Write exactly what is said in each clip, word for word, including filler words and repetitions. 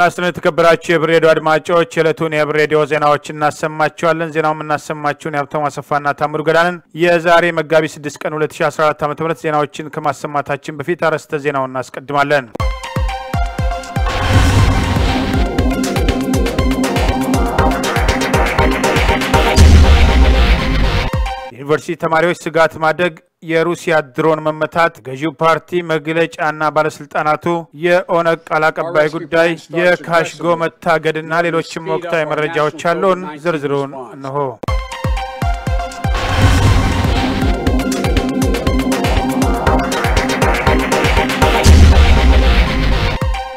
تناسلت كبرات شبريد ورماچو چلتون ابريديو زيناو نسمعچوالن زيناو مناسمعچون يابتو مسفانا تامرو غدانن يزاري مغابي سدس قن ألفين وأربعة عشر ዓ.ም زيناوچن كماسمعتاچن بفيت ارسته زيناو ناسقدمالن ዩኒቨርሲቲ ተማሪዎች ስጋት ማደግ የሩሲያ ድሮን መመታት ገዢው ፓርቲ መግለጫ እና ባለስልጣናቱ የኦነግ አላቀባይ ጉዳይ የካሽጎ መታገድና ሌሎችም ወቅታዊ መረጃዎች አሉን ዝርዝሩን ነው።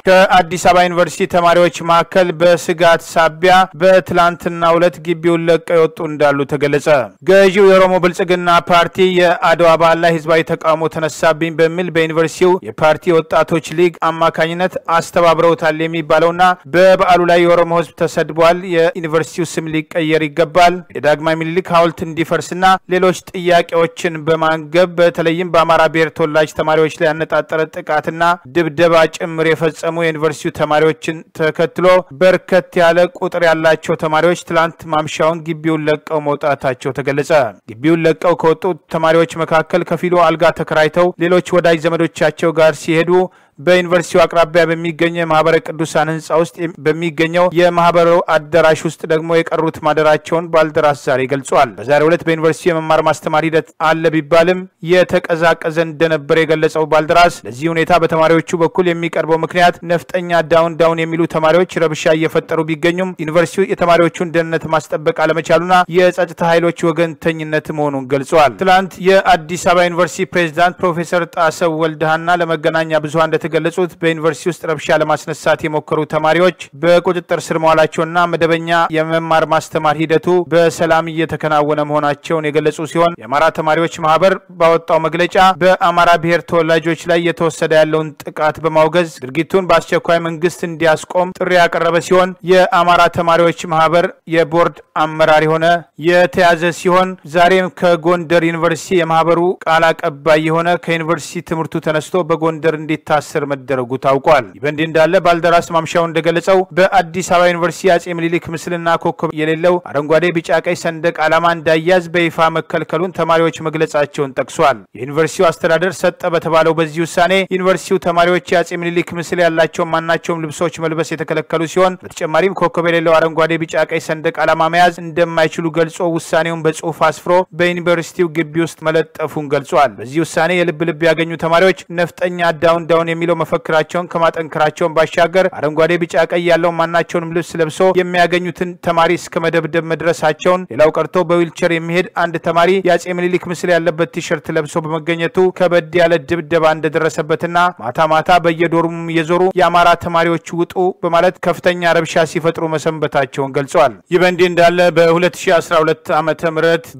ከአዲስ አበባ ዩኒቨርሲቲ ተማሪዎች ማከል በስጋት ሳቢያ በትላንትና ሁለት ግቢውን ለቀው ወጡ እንዳሉ ተገለጸ። ገዢው የኦሮሞ ብልጽግና ፓርቲ የአድዋ ባላ ህዝባዊ ተቃውሞ ተነሳብኝ በሚል በዩኒቨርሲቲው የፓርቲ ወጣቶች ሊግ አማካኝነት አስተባብረውታል የሚባለውና በበዓሉ ላይ የኦሮሞ ህዝብ ተሰድቧል፣ የዩኒቨርሲቲው ስም ሊቀየር ይገባል፣ የዳግማዊ ምኒልክ ሐውልት እንዲፈርስና ሌሎች ጥያቄዎችን በማንገብ በተለይም በአማራ ብሔር ተወላጅ ተማሪዎች ላይ ያነጣጠረ ጥቃትና ድብደባ ጭምር የፈጸመ ዩኒቨርሲቲ ተማሪዎችን ተከትሎ በርከት ያለ ቁጥር ያላቸው ተማሪዎች ትላንት ማምሻውን ግቢውን ለቀው መውጣታቸው ተገለጸ። ግቢውን ለቀው ከወጡ ተማሪዎች መካከል ከፊሉ አልጋ ተከራይተው ሌሎች ወዳጅ ዘመዶቻቸው ጋር ሲሄዱ በዩኒቨርሲቲው አቅራቢያ በሚገኘው ማህበረ ቅዱሳን ህንጻ ውስጥ በሚገኘው የማህበሩ አዳራሽ ውስጥ ደግሞ የቀሩት ማደራቸውን ባልደራስ ዛሬ ገልጿል። በዛሬው ዕለት በዩኒቨርሲቲው የመማር ማስተማር ሂደት አለ ቢባልም የተቀዛቀዘ እንደነበር የገለጸው ባልደራስ ለዚህ ሁኔታ በተማሪዎቹ በኩል የሚቀርበው ምክንያት ነፍጠኛ ዳውን ዳውን የሚሉ ተማሪዎች ረብሻ እየፈጠሩ ቢገኙም ዩኒቨርሲቲው የተማሪዎቹን ደህንነት ማስጠበቅ አለመቻሉና የጸጥታ ኃይሎች ወገንተኝነት መሆኑን ገልጿል። ትላንት የአዲስ አበባ ዩኒቨርሲቲ ፕሬዝዳንት ፕሮፌሰር ጣሰው ወልደሃና ለመገናኛ ብዙሃን ተገለጹት በዩኒቨርሲቲ ውስጥ ረብሻ ለማስነሳት የሞከሩ ተማሪዎች በቁጥጥር ስር መዋላቸውና መደበኛ የመማር ማስተማር ሂደቱ በሰላም እየተከናወነ መሆናቸውን የገለጹ ሲሆን የአማራ ተማሪዎች ማህበር ባወጣው መግለጫ በአማራ ብሔር ተወላጆች ላይ የተወሰደ ያለውን ጥቃት በማውገዝ ድርጊቱን በአስቸኳይ መንግስት እንዲያስቆም ጥሪ ያቀረበ ሲሆን የአማራ ተማሪዎች ማህበር የቦርድ አመራር ሆነ የተያዘ ሲሆን ዛሬም ከጎንደር ዩኒቨርሲቲ የማህበሩ ቃል አቀባይ ሆነ ከዩኒቨርሲቲ ትምህርቱ ተነስቶ በጎንደር እንዲታሰ ስር መደረጉ ታውቋል። ይበንድ እንዳለ ባልደራስ ማምሻው እንደገለጸው በአዲስ አበባ ዩኒቨርሲቲ አጼ ምኒልክ ምስልና ኮከብ የሌለው አረንጓዴ ቢጫ ቀይ ሰንደቅ ዓላማ እንዳያዝ በይፋ መከልከሉን ተማሪዎች መግለጻቸውን ጠቅሷል። የዩኒቨርሲቲው አስተዳደር ሰጠ በተባለው በዚህ ውሳኔ ዩኒቨርሲቲው ተማሪዎች የአጼ ምኒልክ ምስል ያላቸው ማናቸውም ልብሶች መልበስ የተከለከሉ ሲሆን በተጨማሪም ኮከብ የሌለው አረንጓዴ ቢጫ ቀይ ሰንደቅ ዓላማ መያዝ እንደማይችሉ ገልጾ ውሳኔውን በጽሑፍ አስፍሮ በዩኒቨርሲቲው ግቢ ውስጥ መለጠፉን ገልጿል። በዚህ ውሳኔ የልብ ልብ ያገኙ ተማሪዎች ነፍጠኛ ዳውን ዳውን የሚለው መፈክራቸውን ከማጠንከራቸው ባሻገር አረንጓዴ ቢጫ ቀይ ያለው ማናቸውንም ልብስ ለብሶ የሚያገኙትን ተማሪ እስከመደብደብ መድረሳቸውን ሌላው ቀርቶ በዊልቸር የሚሄድ አንድ ተማሪ ያጼ ምኒልክ ምስል ያለበት ቲሸርት ለብሶ በመገኘቱ ከበድ ያለ ድብደባ እንደደረሰበትና ማታ ማታ በየዶርሙ የዞሩ የአማራ ተማሪዎች ውጡ በማለት ከፍተኛ ረብሻ ሲፈጥሩ መሰንበታቸውን ገልጿል። ይበንዲ እንዳለ በ2012 ዓ.ም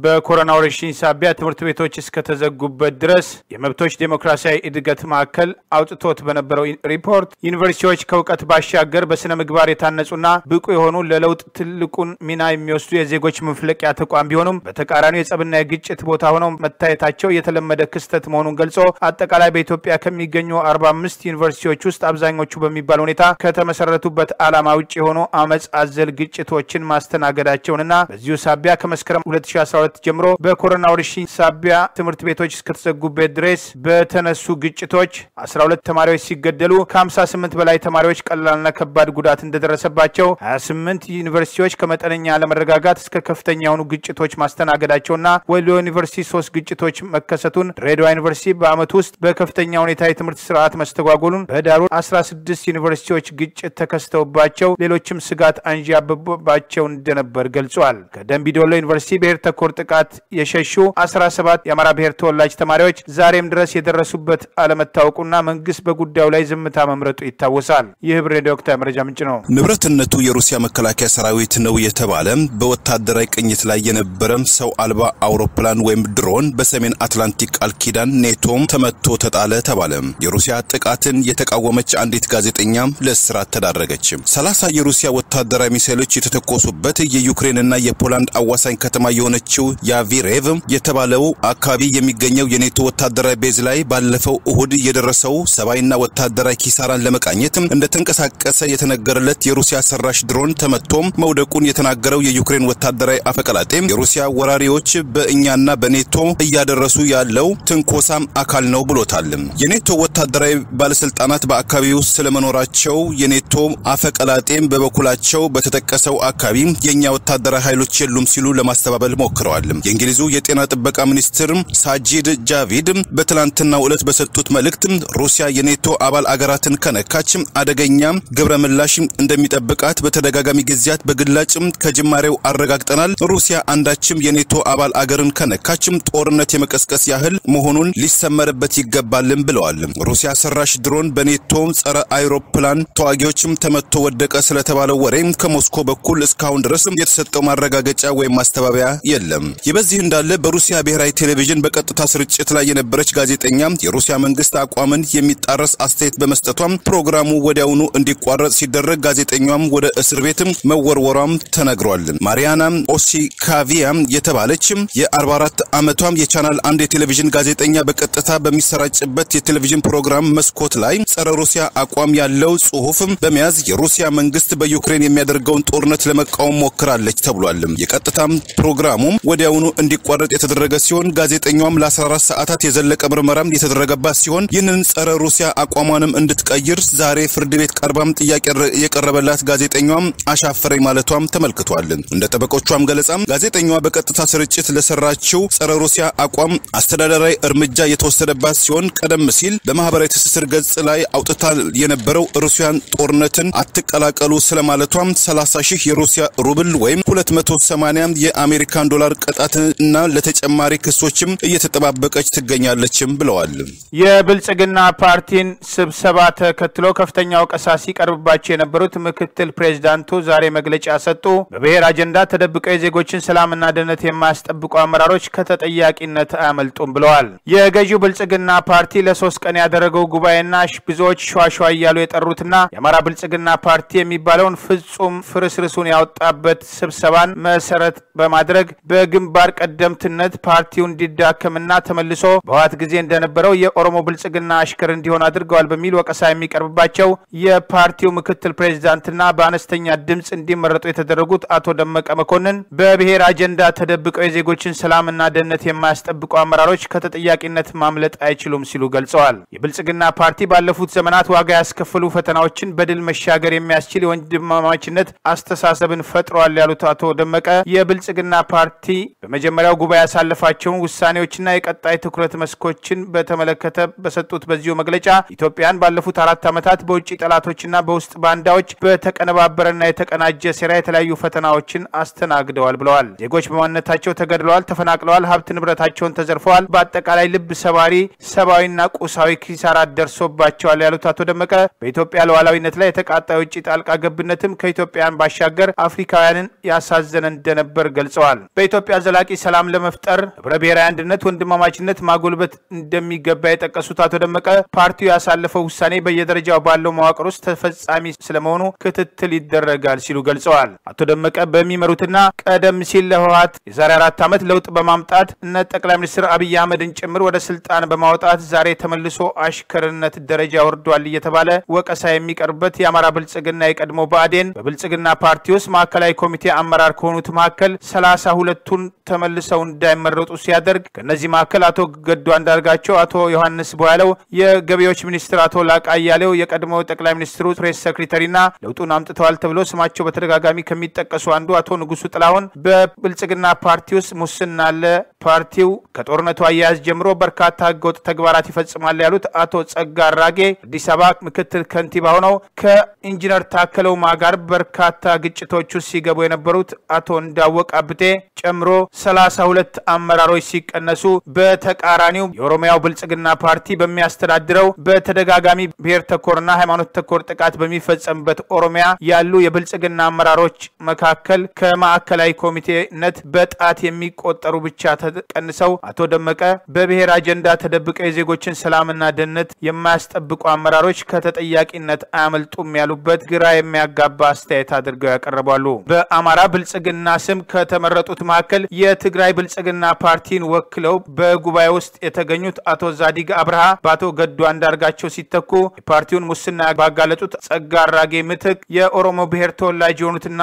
በኮሮና ወረርሽኝ ሳቢያ ትምህርት ቤቶች እስከተዘጉበት ድረስ የመብቶች ዲሞክራሲያዊ እድገት ማዕከል አውጥቶ ቶት በነበረው ሪፖርት ዩኒቨርሲቲዎች ከውቀት ባሻገር በስነ ምግባር የታነጹና ብቁ የሆኑ ለለውጥ ትልቁን ሚና የሚወስዱ የዜጎች መፍለቂያ ተቋም ቢሆኑም በተቃራኒው የጸብና የግጭት ቦታ ሆነው መታየታቸው የተለመደ ክስተት መሆኑን ገልጾ አጠቃላይ በኢትዮጵያ ከሚገኙ አርባ አምስት ዩኒቨርሲቲዎች ውስጥ አብዛኞቹ በሚባል ሁኔታ ከተመሰረቱበት ዓላማ ውጪ ሆኖ አመጽ አዘል ግጭቶችን ማስተናገዳቸውንና በዚሁ ሳቢያ ከመስከረም ሁለት ሺህ አስራ ሁለት ጀምሮ በኮሮና ወረርሽኝ ሳቢያ ትምህርት ቤቶች እስከተዘጉበት ድረስ በተነሱ ግጭቶች አስራ ሁለት ተማሪዎች ሲገደሉ ከ58 በላይ ተማሪዎች ቀላልና ከባድ ጉዳት እንደደረሰባቸው ሀያ ስምንት ዩኒቨርሲቲዎች ከመጠነኛ አለመረጋጋት እስከ ከፍተኛ የሆኑ ግጭቶች ማስተናገዳቸውና ወሎ ዩኒቨርሲቲ ሶስት ግጭቶች መከሰቱን ሬድዋ ዩኒቨርሲቲ በአመት ውስጥ በከፍተኛ ሁኔታ የትምህርት ስርዓት መስተጓጎሉን በዳሩ አስራ ስድስት ዩኒቨርሲቲዎች ግጭት ተከስተውባቸው ሌሎችም ስጋት አንዣብቦባቸው እንደነበር ገልጿል። ከደምቢዶሎ ዩኒቨርሲቲ ብሔር ተኮር ጥቃት የሸሹ አስራ ሰባት የአማራ ብሔር ተወላጅ ተማሪዎች ዛሬም ድረስ የደረሱበት አለመታወቁና መንግስት በጉዳዩ ላይ ዝምታ መምረጡ ይታወሳል። የህብረ ዶክተር መረጃ ምንጭ ነው። ንብረትነቱ የሩሲያ መከላከያ ሰራዊት ነው የተባለ በወታደራዊ ቅኝት ላይ የነበረ ሰው አልባ አውሮፕላን ወይም ድሮን በሰሜን አትላንቲክ ቃል ኪዳን ኔቶም ተመቶ ተጣለ ተባለ። የሩሲያ ጥቃትን የተቃወመች አንዲት ጋዜጠኛ ለእስራት ተዳረገች። ሰላሳ የሩሲያ ወታደራዊ ሚሳኤሎች የተተኮሱበት የዩክሬንና የፖላንድ አዋሳኝ ከተማ የሆነችው ያቪሬቭ የተባለው አካባቢ የሚገኘው የኔቶ ወታደራዊ ቤዝ ላይ ባለፈው እሁድ የደረሰው ሰባይ ኃይልና ወታደራዊ ኪሳራን ለመቃኘት እንደተንቀሳቀሰ የተነገረለት የሩሲያ ሰራሽ ድሮን ተመቶም መውደቁን የተናገረው የዩክሬን ወታደራዊ አፈቀላጤ የሩሲያ ወራሪዎች በእኛና በኔቶ እያደረሱ ያለው ትንኮሳም አካል ነው ብሎታል። የኔቶ ወታደራዊ ባለስልጣናት በአካባቢው ስለመኖራቸው የኔቶ አፈቀላጤም በበኩላቸው በተጠቀሰው አካባቢ የኛ ወታደራዊ ኃይሎች የሉም ሲሉ ለማስተባበል ሞክረዋል። የእንግሊዙ የጤና ጥበቃ ሚኒስትር ሳጂድ ጃቪድ በትላንትና ዕለት በሰጡት መልእክት ሩሲያ የኔቶ አባል አገራትን ከነካች አደገኛ ግብረ ምላሽ እንደሚጠብቃት በተደጋጋሚ ግዚያት በግላጭም ከጅማሬው አረጋግጠናል ሩሲያ አንዳችም የኔቶ አባል አገርን ከነካች ጦርነት የመቀስቀስ ያህል መሆኑን ሊሰመረበት ይገባልም ብለዋል። ሩሲያ ሰራሽ ድሮን በኔቶ ጸረ አይሮፕላን ተዋጊዎችም ተመቶ ወደቀ ስለተባለው ወሬ ከሞስኮ በኩል እስካሁን ድረስ የተሰጠው ማረጋገጫ ወይ ማስተባበያ የለም። ይበዚህ እንዳለ በሩሲያ ብሔራዊ ቴሌቪዥን በቀጥታ ስርጭት ላይ የነበረች ጋዜጠኛ የሩሲያ መንግስት አቋምን የሚጣረስ አስተያየት በመስጠቷም ፕሮግራሙ ወዲያውኑ እንዲቋረጥ ሲደረግ ጋዜጠኛዋም ወደ እስር ቤትም መወርወሯም ተነግሯል። ማሪያና ኦሲካቪያ የተባለች የ44 ዓመቷም የቻናል አንድ የቴሌቪዥን ጋዜጠኛ በቀጥታ በሚሰራጭበት የቴሌቪዥን ፕሮግራም መስኮት ላይ ጸረ ሩሲያ አቋም ያለው ጽሑፍም በመያዝ የሩሲያ መንግስት በዩክሬን የሚያደርገውን ጦርነት ለመቃወም ሞክራለች ተብሏል። የቀጥታ ፕሮግራሙ ወዲያውኑ እንዲቋረጥ የተደረገ ሲሆን ጋዜጠኛዋም ለ14 ሰዓታት የዘለቀ ምርመራም የተደረገባት ሲሆን ይህንን ጸረ ሩሲያ አቋማንም እንድትቀይር ዛሬ ፍርድ ቤት ቀርባም ጥያቄ የቀረበላት ጋዜጠኛዋም አሻፈረኝ ማለቷም ተመልክቷል። እንደ ጠበቆቿም ገለጻም ጋዜጠኛዋ በቀጥታ ስርጭት ለሰራችው ጸረ ሩሲያ አቋም አስተዳደራዊ እርምጃ የተወሰደባት ሲሆን ቀደም ሲል በማህበራዊ ትስስር ገጽ ላይ አውጥታ የነበረው ሩሲያን ጦርነትን አትቀላቀሉ ስለማለቷም ሰላሳ ሺህ የሩሲያ ሩብል ወይም ሁለት መቶ ሰማንያ የአሜሪካን ዶላር ቅጣትና ለተጨማሪ ክሶችም እየተጠባበቀች ትገኛለች ብለዋል። የብልጽግና ፓርቲን ስብሰባ ተከትሎ ከፍተኛው ቀሳሲ ቀርብባቸው የነበሩት ምክትል ፕሬዝዳንቱ ዛሬ መግለጫ ሰጡ። በብሔር አጀንዳ ተደብቀው የዜጎችን ሰላምና ደህንነት የማያስጠብቁ አመራሮች ከተጠያቂነት አያመልጡም ብለዋል። የገዢው ብልጽግና ፓርቲ ለሶስት ቀን ያደረገው ጉባኤና ብዙዎች ሿሿ እያሉ የጠሩትና የአማራ ብልጽግና ፓርቲ የሚባለውን ፍጹም ፍርስርሱን ያወጣበት ስብሰባን መሰረት በማድረግ በግንባር ቀደምትነት ፓርቲው እንዲዳከምና ተመልሶ በዋት ጊዜ እንደነበረው የኦሮሞ ብልጽግና አሽከር እንዲሆን አድርገዋል በሚል ወቀሳ የሚቀርብባቸው የፓርቲው ምክትል ፕሬዝዳንትና በአነስተኛ ድምጽ እንዲመረጡ የተደረጉት አቶ ደመቀ መኮንን በብሔር አጀንዳ ተደብቀው የዜጎችን ሰላምና ደህንነት የማያስጠብቁ አመራሮች ከተጠያቂነት ማምለጥ አይችሉም ሲሉ ገልጸዋል። የብልጽግና ፓርቲ ባለፉት ዘመናት ዋጋ ያስከፈሉ ፈተናዎችን በድል መሻገር የሚያስችል የወንድማማችነት አስተሳሰብን ፈጥሯል ያሉት አቶ ደመቀ የብልጽግና ፓርቲ በመጀመሪያው ጉባኤ ያሳለፋቸውን ውሳኔዎችና የቀጣይ ትኩረት መስኮችን በተመለከተ በሰጡት በዚሁ መግለጫ ኢትዮጵያን ባለፉት አራት ዓመታት በውጪ ጠላቶችና በውስጥ ባንዳዎች በተቀነባበረና የተቀናጀ ሴራ የተለያዩ ፈተናዎችን አስተናግደዋል ብለዋል። ዜጎች በማንነታቸው ተገድለዋል፣ ተፈናቅለዋል፣ ሀብት ንብረታቸውን ተዘርፈዋል፣ በአጠቃላይ ልብ ሰባሪ ሰብአዊና ቁሳዊ ኪሳራ ደርሶባቸዋል ያሉት አቶ ደመቀ በኢትዮጵያ ሉዓላዊነት ላይ የተቃጣ የውጪ ጣልቃ ገብነትም ከኢትዮጵያን ባሻገር አፍሪካውያንን ያሳዘነ እንደነበር ገልጸዋል። በኢትዮጵያ ዘላቂ ሰላም ለመፍጠር ህብረ ብሔራዊ አንድነት፣ ወንድማማችነት ማጎልበት እንደሚገባ የጠቀሱት አቶ ደመቀ ፓርቲው ያሳለፈው ውሳኔ በየደረጃው ባለው መዋቅር ውስጥ ተፈጻሚ ስለመሆኑ ክትትል ይደረጋል ሲሉ ገልጸዋል። አቶ ደመቀ በሚመሩትና ቀደም ሲል ለህወሓት የዛሬ አራት ዓመት ለውጥ በማምጣት እነ ጠቅላይ ሚኒስትር አብይ አህመድን ጭምር ወደ ስልጣን በማውጣት ዛሬ ተመልሶ አሽከርነት ደረጃ ወርዷል እየተባለ ወቀሳ የሚቀርብበት የአማራ ብልጽግና የቀድሞ ብአዴን በብልጽግና ፓርቲ ውስጥ ማዕከላዊ ኮሚቴ አመራር ከሆኑት መካከል ሰላሳ ሁለቱን ተመልሰው እንዳይመረጡ ሲያደርግ ከነዚህ መካከል አቶ ገዱ አንዳርጋቸው፣ አቶ ዮሐንስ ቦያለው የገቢዎች ሚኒስትር አቶ ላቃ አያሌው የቀድሞ ጠቅላይ ሚኒስትሩ ፕሬስ ሰክሬታሪና ለውጡን አምጥተዋል ተብሎ ስማቸው በተደጋጋሚ ከሚጠቀሱ አንዱ አቶ ንጉሱ ጥላሁን በብልጽግና ፓርቲ ውስጥ ሙስና አለ፣ ፓርቲው ከጦርነቱ አያያዝ ጀምሮ በርካታ ህገወጥ ተግባራት ይፈጽማል ያሉት አቶ ጸጋ አራጌ አዲስ አበባ ምክትል ከንቲባ ሆነው ከኢንጂነር ታከለው ማ ጋር በርካታ ግጭቶች ውስጥ ሲገቡ የነበሩት አቶ እንዳወቅ አብቴ ጨምሮ ሰላሳ ሁለት አመራሮች ሲቀነሱ በተቃራኒው የኦሮሚያው ብልጽግና ፓርቲ በሚያስተዳድረው በተደጋጋሚ ብሔር ተኮርና ሃይማኖት ተኮር ጥቃት በሚፈጸምበት ኦሮሚያ ያሉ የብልጽግና አመራሮች መካከል ከማዕከላዊ ኮሚቴነት በጣት የሚቆጠሩ ብቻ ተቀንሰው አቶ ደመቀ በብሔር አጀንዳ ተደብቀው የዜጎችን ሰላምና ደህንነት የማያስጠብቁ አመራሮች ከተጠያቂነት አያመልጡም ያሉበት ግራ የሚያጋባ አስተያየት አድርገው ያቀርባሉ። በአማራ ብልጽግና ስም ከተመረጡት መካከል የትግራይ ብልጽግና ፓርቲን ወክለው በጉባኤ ውስጥ የተገኙት አቶ ዛዲግ አብርሃ በአቶ ገዱ አንዳ دارگاچوسیتکو پارتیون مسنا باگالتوت صگاراگی متک የኦሮሞ ብሔር ተወላጅ የሆኑትና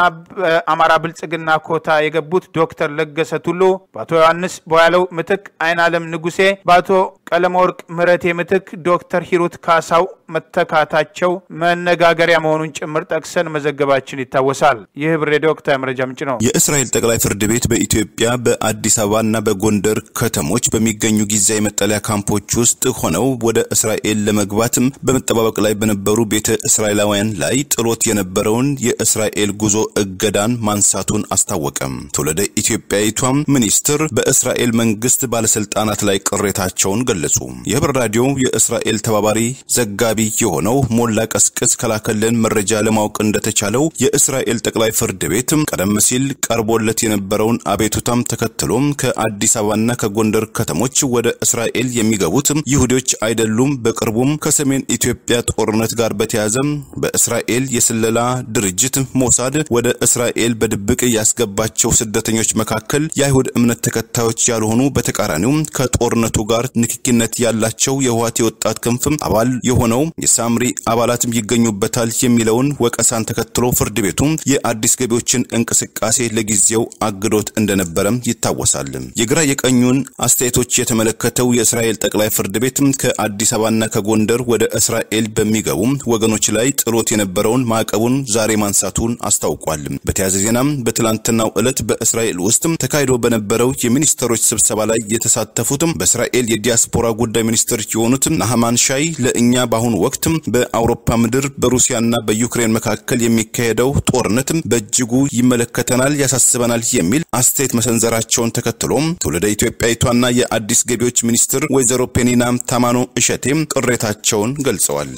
አማራ ብልጽግና ኮታ የገቡት ዶክተር ለገሰ ቱሉ ባቶ ዮሐንስ ቦያለው ምትክ አይን ዓለም ንጉሴ ባቶ ቀለመወርቅ ምረቴ ምትክ ዶክተር ሂሩት ካሳው መተካታቸው መነጋገሪያ መሆኑን ጭምር ጠቅሰን መዘገባችን ይታወሳል። የህብሬ ዶክተር መረጃም ጭ ነው። የእስራኤል ጠቅላይ ፍርድ ቤት በኢትዮጵያ በአዲስ አበባና በጎንደር ከተሞች በሚገኙ ጊዜያዊ መጠለያ ካምፖች ውስጥ ሆነው ወደ እስራኤል ለመግባትም በመጠባበቅ ላይ በነበሩ ቤተ እስራኤላውያን ላይ ጥሎት የነበረውን የእስራኤል ጉዞ እገዳን ማንሳቱን አስታወቀም። ተወለደ ኢትዮጵያዊቷም ሚኒስትር በእስራኤል መንግስት ባለስልጣናት ላይ ቅሬታቸውን ገለጹ። የህብር ራዲዮ የእስራኤል ተባባሪ ዘጋቢ የሆነው ሞላ ቀስቀስ ከላከለን መረጃ ለማወቅ እንደተቻለው የእስራኤል ጠቅላይ ፍርድ ቤትም ቀደም ሲል ቀርቦለት የነበረውን አቤቱታም ተከትሎም ከአዲስ አበባና ከጎንደር ከተሞች ወደ እስራኤል የሚገቡት ይሁዶች አይደሉም በቅርቡም ከሰሜን ኢትዮጵያ ጦርነት ጋር በተያዘም በእስራኤል የስለላ ድርጅት ሞሳድ ወደ እስራኤል በድብቅ ያስገባቸው ስደተኞች መካከል የአይሁድ እምነት ተከታዮች ያልሆኑ በተቃራኒው ከጦርነቱ ጋር ንክኪነት ያላቸው የህዋት የወጣት ክንፍም አባል የሆነው የሳምሪ አባላትም ይገኙበታል የሚለውን ወቀሳን ተከትሎ ፍርድ ቤቱ የአዲስ ገቢዎችን እንቅስቃሴ ለጊዜው አግዶት እንደነበረም ይታወሳል። የግራ የቀኙን አስተያየቶች የተመለከተው የእስራኤል ጠቅላይ ፍርድ ቤት ከአዲስ አበባና ከጎንደር ወደ እስራኤል በሚገቡ ወገኖች ላይ ጥሎት የነበረውን ማዕቀቡን ዛሬ ማንሳቱን አስታውቋል። በተያያዘ ዜናም በትላንትናው ዕለት በእስራኤል ውስጥ ተካሂዶ በነበረው የሚኒስትሮች ስብሰባ ላይ የተሳተፉት በእስራኤል የዲያስፖራ ጉዳይ ሚኒስትር የሆኑት ናህማን ሻይ ለእኛ ባሁን ወቅት በአውሮፓ ምድር በሩሲያና በዩክሬን መካከል የሚካሄደው ጦርነት በእጅጉ ይመለከተናል ያሳስበናል የሚል አስተያየት መሰንዘራቸውን ተከትሎ ተወለደ ኢትዮጵያዊቷና የአዲስ ገቢዎች ሚኒስትር ወይዘሮ ፔኒናም ታማኖ እሸቴም ቅሬታቸውን ገልጸዋል።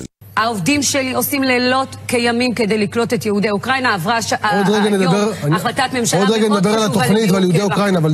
העובדים שלי עושים לילות כימים כדי לקלוט את יהודי אוקראינה. עברה היום החלטת ממשלה מאוד חשובה. עוד רגע נדבר על התוכנית ועל יהודי אוקראינה, אבל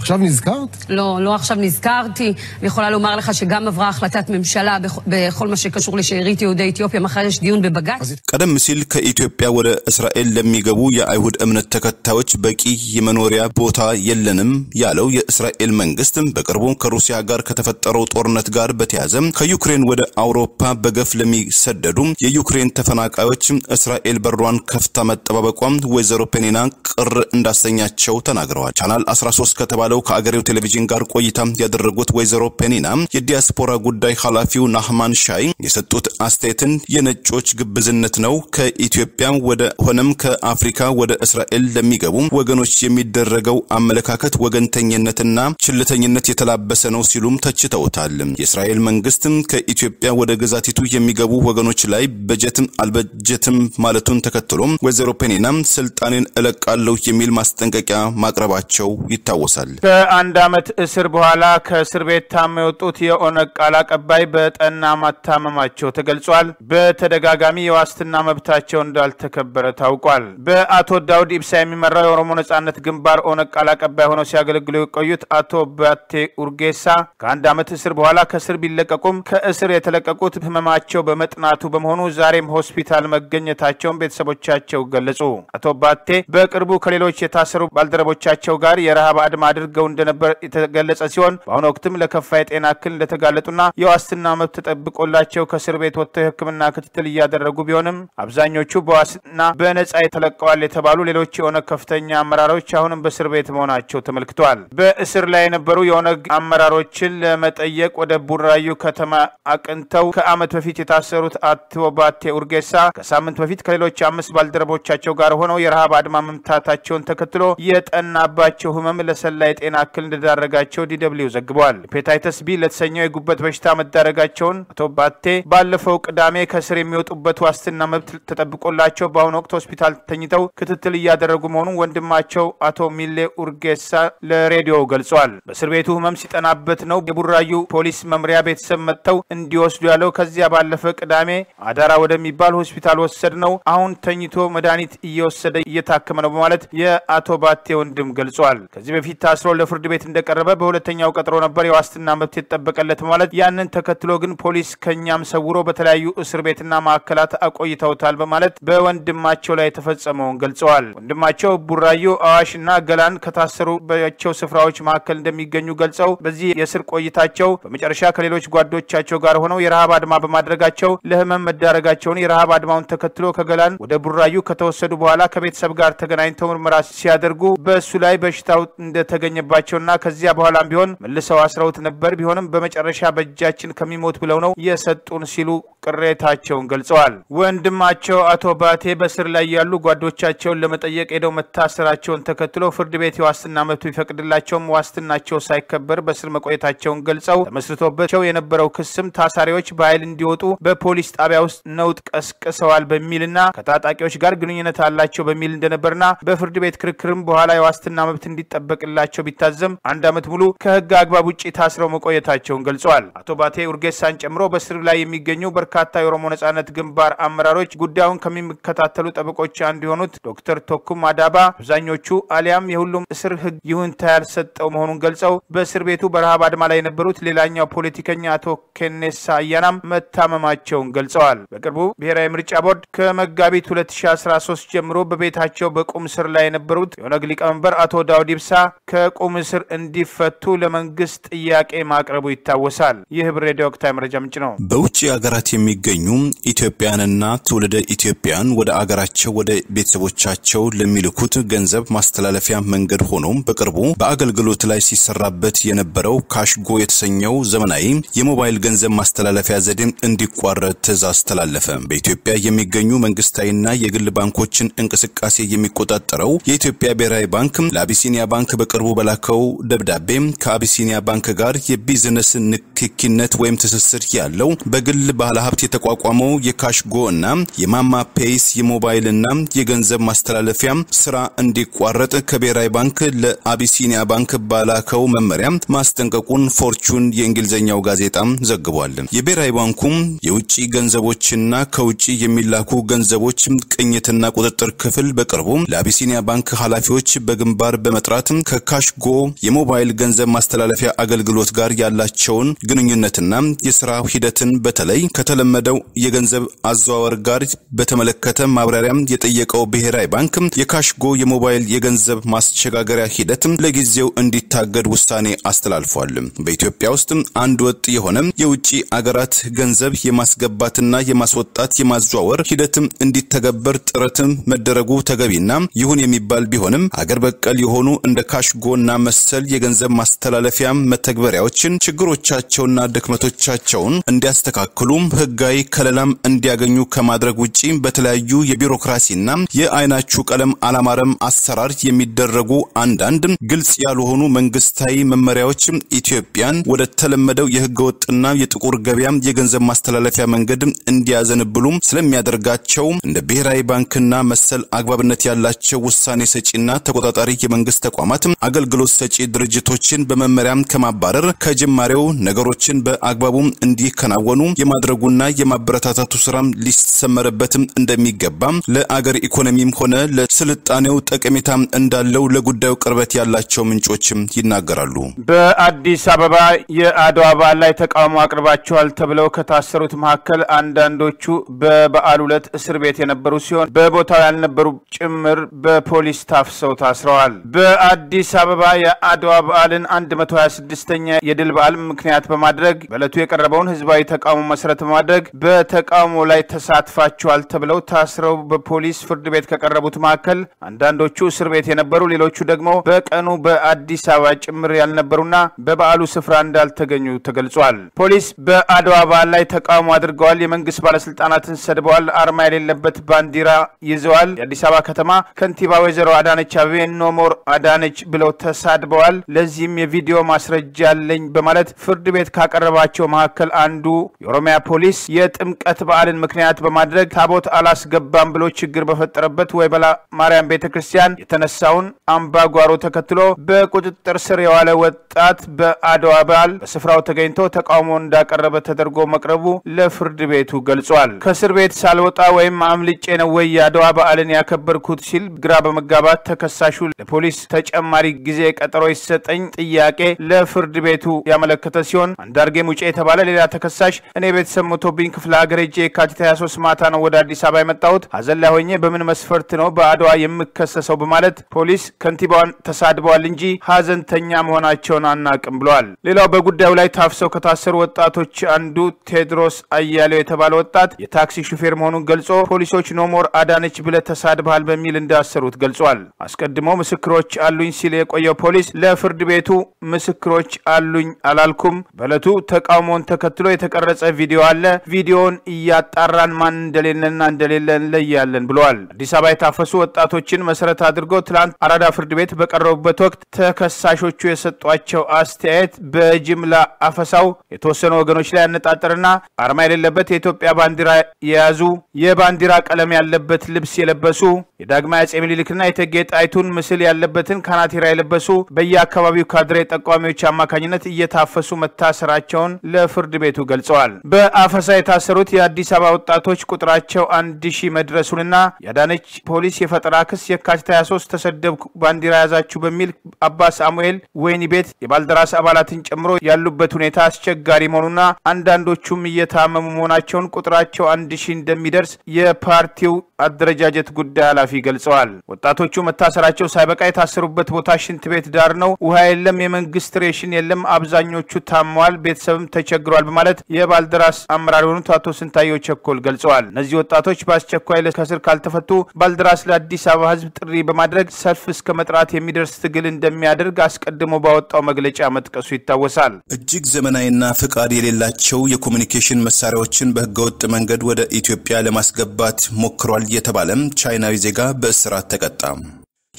עכשיו נזכרת? לא, לא עכשיו נזכרתי. אני יכולה לומר לך שגם עברה החלטת ממשלה בכל מה שקשור לשארית יהודי אתיופיה. מחר יש דיון בבג"ץ. קדם מסיל כאתיופיה ወደ እስራኤል ለሚገቡ የአይሁድ እምነት ተከታዮች በቂ የመኖሪያ ቦታ የለንም ያለው የእስራኤል መንግስት በቅርቡ ከሩሲያ ጋር ከተፈጠረው ጦርነት ጋር በተያያዘ ከዩክሬን ወደ አውሮፓ በገፍ ለሚ ሰደዱም የዩክሬን ተፈናቃዮች እስራኤል በርዋን ከፍታ መጠባበቋም ወይዘሮ ፔኒና ቅር እንዳሰኛቸው ተናግረዋል። ቻናል አስራ ሶስት ከተባለው ከአገሬው ቴሌቪዥን ጋር ቆይታ ያደረጉት ወይዘሮ ፔኒና የዲያስፖራ ጉዳይ ኃላፊው ናህማን ሻይ የሰጡት አስተያየትን የነጮች ግብዝነት ነው ከኢትዮጵያ ወደ ሆነም ከአፍሪካ ወደ እስራኤል ለሚገቡ ወገኖች የሚደረገው አመለካከት ወገንተኝነትና ችልተኝነት የተላበሰ ነው ሲሉም ተችተውታል። የእስራኤል መንግስት ከኢትዮጵያ ወደ ግዛቲቱ የሚገቡ ወገኖች ላይ በጀትም አልበጀትም ማለቱን ተከትሎ ወይዘሮ ፔኒናም ስልጣኔን እለቃለሁ የሚል ማስጠንቀቂያ ማቅረባቸው ይታወሳል። ከአንድ አመት እስር በኋላ ከእስር ቤት ታመውጡት የኦነግ ቃል አቀባይ በጠና ማታመማቸው ተገልጿል። በተደጋጋሚ የዋስትና መብታቸው እንዳልተከበረ ታውቋል። በአቶ ዳውድ ኢብሳ የሚመራው የኦሮሞ ነጻነት ግንባር ኦነግ ቃል አቀባይ ሆነው ሲያገለግሉ የቆዩት አቶ ባቴ ኡርጌሳ ከአንድ አመት እስር በኋላ ከእስር ቢለቀቁም ከእስር የተለቀቁት ህመማቸው በመጥናቱ በመሆኑ ዛሬም ሆስፒታል መገኘታቸውን ቤተሰቦቻቸው ገለጹ። አቶ ባቴ በቅርቡ ከሌሎች የታሰሩ ባልደረቦቻቸው ጋር የረሃብ አድማ አድርገው እንደነበር የተገለጸ ሲሆን በአሁኑ ወቅትም ለከፋ የጤና እክል እንደተጋለጡና የዋስትና መብት ተጠብቆላቸው ከእስር ቤት ወጥተው ህክምና ክትትል እያደረጉ ቢሆንም አብዛኞቹ በዋስትና በነጻ ተለቀዋል የተባሉ ሌሎች የኦነግ ከፍተኛ አመራሮች አሁንም በእስር ቤት መሆናቸው ተመልክቷል። በእስር ላይ የነበሩ የኦነግ አመራሮችን ለመጠየቅ ወደ ቡራዩ ከተማ አቅንተው ከአመት በፊት የታሰሩት አቶ ባቴ ኡርጌሳ ከሳምንት በፊት ከሌሎች አምስት ባልደረቦቻቸው ጋር ሆነው የረሃብ አድማ መምታታቸውን ተከትሎ የጠናባቸው ህመም ለሰላ የጤና እክል እንደዳረጋቸው ዲ ደብልዩ ዘግቧል። ሄፓታይተስ ቢ ለተሰኘው የጉበት በሽታ መዳረጋቸውን አቶ ባቴ ባለፈው ቅዳሜ ከእስር የሚወጡበት ዋስትና መብት ተጠብቆላቸው በአሁኑ ወቅት ሆስፒታል ተኝተው ክትትል እያደረጉ መሆኑን ወንድማቸው አቶ ሚሌ ኡርጌሳ ለሬዲዮ ገልጿል። በእስር ቤቱ ህመም ሲጠናበት ነው የቡራዩ ፖሊስ መምሪያ ቤተሰብ መጥተው እንዲወስዱ ያለው። ከዚያ ባለፈ ቅዳሜ ቅዳሜ አዳራ ወደሚባል ሆስፒታል ወሰደነው አሁን ተኝቶ መድኃኒት እየወሰደ እየታከመ ነው በማለት የአቶ ባቴ ወንድም ገልጿል። ከዚህ በፊት ታስሮ ለፍርድ ቤት እንደቀረበ በሁለተኛው ቀጠሮ ነበር የዋስትና መብት ተጠበቀለት ማለት ያንን ተከትሎ ግን ፖሊስ ከኛም ሰውሮ በተለያዩ እስር ቤትና ማዕከላት አቆይተውታል በማለት በወንድማቸው ላይ ተፈጸመውን ገልጿል። ወንድማቸው ቡራዩ አዋሽና ገላን ከታሰሩ በያቸው ስፍራዎች ማዕከል እንደሚገኙ ገልጸው በዚህ የስር ቆይታቸው በመጨረሻ ከሌሎች ጓዶቻቸው ጋር ሆነው የራሃብ አድማ በማድረጋቸው ለህመም መዳረጋቸውን የራሃብ አድማውን ተከትሎ ከገላን ወደ ቡራዩ ከተወሰዱ በኋላ ከቤተሰብ ጋር ተገናኝተው ምርመራ ሲያደርጉ በእሱ ላይ በሽታው እንደተገኘባቸውና ከዚያ በኋላም ቢሆን መልሰው አስረውት ነበር ቢሆንም በመጨረሻ በጃችን ከሚሞት ብለው ነው የሰጡን ሲሉ ቅሬታቸውን ገልጸዋል። ወንድማቸው አቶ ባቴ በስር ላይ ያሉ ጓዶቻቸው ለመጠየቅ ሄደው መታሰራቸውን ተከትሎ ፍርድ ቤት የዋስትና መብት ይፈቅድላቸው ዋስትናቸው ሳይከበር በስር መቆየታቸውን ገልጸው ተመስርቶባቸው የነበረው ክስም ታሳሪዎች በኃይል እንዲወጡ በፖሊስ ጣቢያ ውስጥ ነውጥ ቀስቅሰዋል በሚልና ከታጣቂዎች ጋር ግንኙነት አላቸው በሚል እንደነበርና በፍርድ ቤት ክርክርም በኋላ የዋስትና መብት እንዲጠበቅላቸው ቢታዘም አንድ አመት ሙሉ ከህግ አግባብ ውጪ ታስረው መቆየታቸውን ገልጸዋል። አቶ ባቴ ኡርጌሳን ጨምሮ በስር ላይ የሚገኙ በርካታ የኦሮሞ ነጻነት ግንባር አመራሮች ጉዳዩን ከሚከታተሉ ጠበቆች አንዱ የሆኑት ዶክተር ቶኩም አዳባ አብዛኞቹ አሊያም የሁሉም እስር ህግ ይሁንታ ያልሰጠው መሆኑን ገልጸው በእስር ቤቱ በረሃብ አድማ ላይ የነበሩት ሌላኛው ፖለቲከኛ አቶ ከነሳ አያናም መታመማቸውን ገልጸዋል። በቅርቡ ብሔራዊ ምርጫ ቦርድ ከመጋቢት ሁለት ሺህ አስራ ሶስት ጀምሮ በቤታቸው በቁም እስር ላይ የነበሩት የኦነግ ሊቀመንበር አቶ ዳውድ ኢብሳ ከቁም እስር እንዲፈቱ ለመንግስት ጥያቄ ማቅረቡ ይታወሳል። ይህ ብሬዲዮ ወቅታዊ መረጃ ምንጭ ነው። በውጭ ሀገራት የሚገኙ ኢትዮጵያውያንና ትውልደ ኢትዮጵያን ወደ አገራቸው ወደ ቤተሰቦቻቸው ለሚልኩት ገንዘብ ማስተላለፊያ መንገድ ሆኖ በቅርቡ በአገልግሎት ላይ ሲሰራበት የነበረው ካሽጎ የተሰኘው ዘመናዊ የሞባይል ገንዘብ ማስተላለፊያ ዘዴ እንዲቋረጥ ትዕዛዝ ተላለፈ። በኢትዮጵያ የሚገኙ መንግስታዊና የግል ባንኮችን እንቅስቃሴ የሚቆጣጠረው የኢትዮጵያ ብሔራዊ ባንክ ለአቢሲኒያ ባንክ በቅርቡ በላከው ደብዳቤ ከአቢሲኒያ ባንክ ጋር የቢዝነስ ንክኪነት ወይም ትስስር ያለው በግል ባለሀብት የተቋቋመው የካሽጎ እና የማማ ፔይስ የሞባይልና የገንዘብ ማስተላለፊያ ስራ እንዲቋረጥ ከብሔራዊ ባንክ ለአቢሲኒያ ባንክ ባላከው መመሪያ ማስጠንቀቁን ፎርቹን የእንግሊዘኛው ጋዜጣም ዘግቧል። የብሔራዊ ባንኩም የውጪ ገንዘቦችና ከውጪ የሚላኩ ገንዘቦች ቅኝትና ቁጥጥር ክፍል በቅርቡ ለአቢሲኒያ ባንክ ኃላፊዎች በግንባር በመጥራት ከካሽጎ የሞባይል ገንዘብ ማስተላለፊያ አገልግሎት ጋር ያላቸውን ግንኙነትና የሥራ ሂደትን በተለይ ከተለመደው የገንዘብ አዘዋወር ጋር በተመለከተ ማብራሪያ የጠየቀው ብሔራዊ ባንክ የካሽጎ የሞባይል የገንዘብ ማስቸጋገሪያ ሂደት ለጊዜው እንዲታገድ ውሳኔ አስተላልፏል። በኢትዮጵያ ውስጥ አንድ ወጥ የሆነ የውጪ አገራት ገንዘብ የማስገባትና የማስወጣት የማዘዋወር ሂደት እንዲተገበር ጥረትም መደረጉ ተገቢና ይሁን የሚባል ቢሆንም አገር በቀል የሆኑ እንደ ካሽጎና መሰል የገንዘብ ማስተላለፊያ መተግበሪያዎችን ችግሮቻቸውና ድክመቶቻቸውን እንዲያስተካክሉ ህጋዊ ከለላም እንዲያገኙ ከማድረግ ውጪ በተለያዩ የቢሮክራሲና የአይናቹ ቀለም አላማረም አሰራር የሚደረጉ አንዳንድ ግልጽ ያልሆኑ መንግስታዊ መመሪያዎች ኢትዮጵያን ወደ ተለመደው የህገወጥና የጥቁር ገበያ የገንዘብ ማስተላለፊያ መንገድ እንዲያዘንብሉ ስለሚያደርጋቸው እንደ ብሔራዊ ባንክና መሰል አግባብነት ያላቸው ውሳኔ ሰጪና ተቆጣጣሪ የመንግስት ተቋማት አገልግሎት ሰጪ ድርጅቶችን በመመሪያም ከማባረር ከጅማሬው ነገሮችን በአግባቡ እንዲከናወኑ የማድረጉና የማበረታታቱ ስራም ሊሰመረበትም እንደሚገባም ለአገር ኢኮኖሚም ሆነ ለስልጣኔው ጠቀሜታም እንዳለው ለጉዳዩ ቅርበት ያላቸው ምንጮችም ይናገራሉ። በአዲስ አበባ የአድዋ በዓል ላይ ተቃውሞ አቅርባቸዋል ተብለው ከታሰሩት መካከል አንዳንዶቹ በበዓሉ ዕለት እስር ቤት የነበሩ ሲሆን በቦታው ያልነበሩ ጭምር በፖሊስ ታፍሰው ታስረዋል። በአዲስ አበባ የአድዋ በዓልን መቶ ሃያ ስድስተኛ የድል በዓል ምክንያት በማድረግ በዕለቱ የቀረበውን ህዝባዊ ተቃውሞ መሰረት በማድረግ በተቃውሞ ላይ ተሳትፋቸዋል ተብለው ታስረው በፖሊስ ፍርድ ቤት ከቀረቡት መካከል አንዳንዶቹ እስር ቤት የነበሩ ሌሎቹ ደግሞ በቀኑ በአዲስ አበባ ጭምር ያልነበሩና በበዓሉ ስፍራ እንዳልተገኙ ተገልጿል። ፖሊስ በአድዋ በዓል ላይ ተቃውሞ አድርገዋል፣ የመንግስት ባለስልጣናትን ሰድበዋል፣ አርማ የሌለበት ባንዲራ ይዘዋል፣ የአዲስ አበባ ከተማ ከንቲባ ወይዘሮ አዳነች አቤቤ ኖሞር አዳነች ብለው ተሳድበዋል፣ ለዚህም የቪዲዮ ማስረጃ አለኝ በማለት ፍርድ ቤት ቤት ካቀረባቸው ማከል አንዱ የሮሚያ ፖሊስ የጥምቀት አትባልን ምክንያት በማድረግ ታቦት አላስገባም ብሎ ችግር በፈጠረበት ወይበላ ማርያም ቤተክርስቲያን የተነሳውን አምባጓሮ ተከትሎ በቁጥጥር ስር የዋለ ወጣት በአድዋ በዓል በስፍራው ተገኝቶ ተቃውሞ እንዳቀረበ ተደርጎ መቅረቡ ለፍርድ ቤቱ ገልጿል። ከስር ቤት ሳልወጣ ወይም አምልጬ ነው ወይ የአድዋ በዓልን ያከበርኩት ሲል ግራ በመጋባት ተከሳሹ ለፖሊስ ተጨማሪ ጊዜ ቀጠሮ ይሰጠኝ ጥያቄ ለፍርድ ቤቱ ያመለከተ ሲሆን አንዳርጌ ሙጬ የተባለ ሌላ ተከሳሽ እኔ ቤተሰሞቶብኝ ክፍለ ሀገር ሄጄ የካቲት ሃያ ሶስት ማታ ነው ወደ አዲስ አበባ የመጣሁት አዘላ ሆኜ በምን መስፈርት ነው በአድዋ የምከሰሰው በማለት ፖሊስ ከንቲባውን ተሳድበዋል እንጂ ሀዘንተኛ መሆናቸውን አናቅም ብለዋል። ሌላው በጉዳዩ ላይ ታፍሰው ከታሰሩ ወጣቶች አንዱ ቴድሮስ አያሌው የተባለ ወጣት የታክሲ ሹፌር መሆኑን ገልጾ ፖሊሶች ኖ ሞር አዳነች ብለ ተሳድበዋል በሚል እንዳሰሩት ገልጿል። አስቀድሞ ምስክሮች አሉኝ ሲል የቆየው ፖሊስ ለፍርድ ቤቱ ምስክሮች አሉኝ አላልኩም በለቱ ተቃውሞን ተከትሎ የተቀረጸ ቪዲዮ አለ ቪዲዮን እያጣራን ማን እንደሌለና እንደሌለን ለያለን ብለዋል። አዲስ አበባ የታፈሱ ወጣቶችን መሰረት አድርጎ ትላንት አራዳ ፍርድ ቤት በቀረቡበት ወቅት ተከሳሾቹ የሰጧቸው አስተያየት በጅምላ አፈሳው የተወሰኑ ወገኖች ላይ ያነጣጠረና አርማ የሌለበት የኢትዮጵያ ባንዲራ የያዙ የባንዲራ ቀለም ያለበት ልብስ የለበሱ የዳግማዊ አፄ ምኒልክና የተጌጠ አይቱን ምስል ያለበትን ካናቲራ የለበሱ በየአካባቢው ካድሬ ተቋሚዎች አማካኝነት እየታፈሱ መታሰራቸውን ለፍርድ ቤቱ ገልጸዋል። በአፈሳ የታሰሩት የአዲስ አበባ ወጣቶች ቁጥራቸው አንድ ሺህ መድረሱንና ያዳነች ፖሊስ የፈጠራ ክስ የካቲት ሃያ ሶስት ተሰደብኩ ባንዲራ ያዛችሁ በሚል አባ ሳሙኤል ወይኒ ቤት የባልደራስ አባላትን ጨምሮ ያሉበት ሁኔታ አስቸጋሪ መሆኑና አንዳንዶቹም እየታመሙ መሆናቸውን ቁጥራቸው አንድ ሺህ እንደሚደርስ የፓርቲው አደረጃጀት ጉዳይ ኃላፊ ገልጸዋል። ወጣቶቹ መታሰራቸው ሳይበቃ የታሰሩበት ቦታ ሽንት ቤት ዳር ነው፣ ውሃ የለም፣ የመንግስት ሬሽን የለም፣ አብዛኞቹ ታመዋል፣ ቤተሰብም ተቸግሯል በማለት የባልደራስ አመራር የሆኑት አቶ ስንታየው ቸኮል ገልጸዋል። እነዚህ ወጣቶች በአስቸኳይ ከስር ካልተፈቱ ባልደራስ ለአዲስ አበባ ህዝብ ጥሪ በማድረግ ሰልፍ እስከ መጥራት የሚደርስ ትግል እንደሚያደርግ አስቀድሞ ባወጣው መግለጫ መጥቀሱ ይታወሳል። እጅግ ዘመናዊና ፍቃድ የሌላቸው የኮሙኒኬሽን መሳሪያዎችን በህገወጥ መንገድ ወደ ኢትዮጵያ ለማስገባት ሞክሯል የተባለም ቻይናዊ ዜጋ በእስራት ተቀጣ።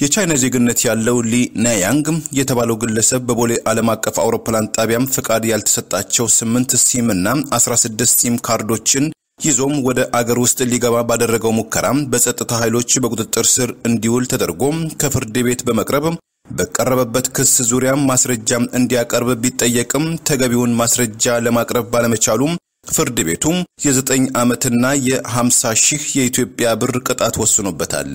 የቻይና ዜግነት ያለው ሊ ናያንግ የተባለው ግለሰብ በቦሌ ዓለም አቀፍ አውሮፕላን ጣቢያም ፍቃድ ያልተሰጣቸው ስምንት ሲም እና አስራ ስድስት ሲም ካርዶችን ይዞም ወደ አገር ውስጥ ሊገባ ባደረገው ሙከራ በጸጥታ ኃይሎች በቁጥጥር ስር እንዲውል ተደርጎ ከፍርድ ቤት በመቅረብ በቀረበበት ክስ ዙሪያ ማስረጃ እንዲያቀርብ ቢጠየቅም ተገቢውን ማስረጃ ለማቅረብ ባለመቻሉ ፍርድ ቤቱ የ9 ዓመትና የ50ሺህ የኢትዮጵያ ብር ቅጣት ወስኖበታል።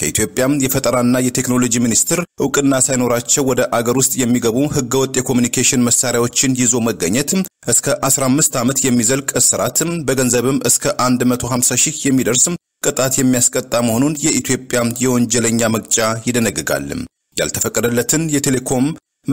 ከኢትዮጵያ የፈጠራና የቴክኖሎጂ ሚኒስቴር እውቅና ሳይኖራቸው ወደ አገር ውስጥ የሚገቡ ህገወጥ የኮሙኒኬሽን መሳሪያዎችን ይዞ መገኘት እስከ አስራ አምስት ዓመት የሚዘልቅ እስራት በገንዘብም እስከ መቶ ሀምሳ ሺህ የሚደርስ ቅጣት የሚያስቀጣ መሆኑን የኢትዮጵያ የወንጀለኛ መቅጫ ይደነግጋል። ያልተፈቀደለትን የቴሌኮም